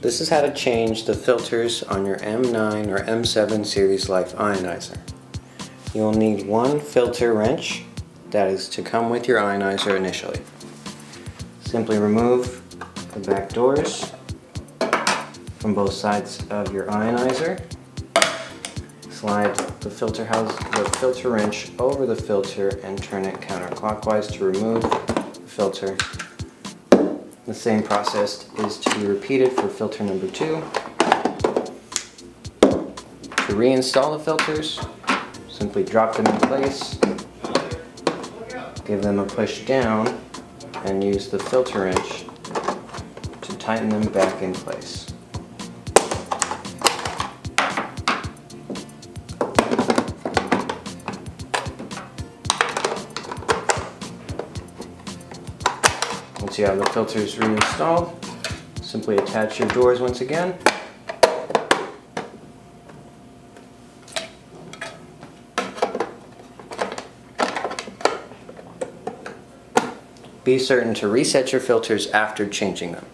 This is how to change the filters on your M9 or M7 series Life Ionizer. You will need one filter wrench that is to come with your ionizer initially. Simply remove the back doors from both sides of your ionizer. Slide the filter wrench over the filter and turn it counterclockwise to remove the filter. The same process is to be repeated for filter number 2. To reinstall the filters, simply drop them in place, give them a push down, and use the filter wrench to tighten them back in place. Once you have the filters reinstalled, simply attach your doors once again. Be certain to reset your filters after changing them.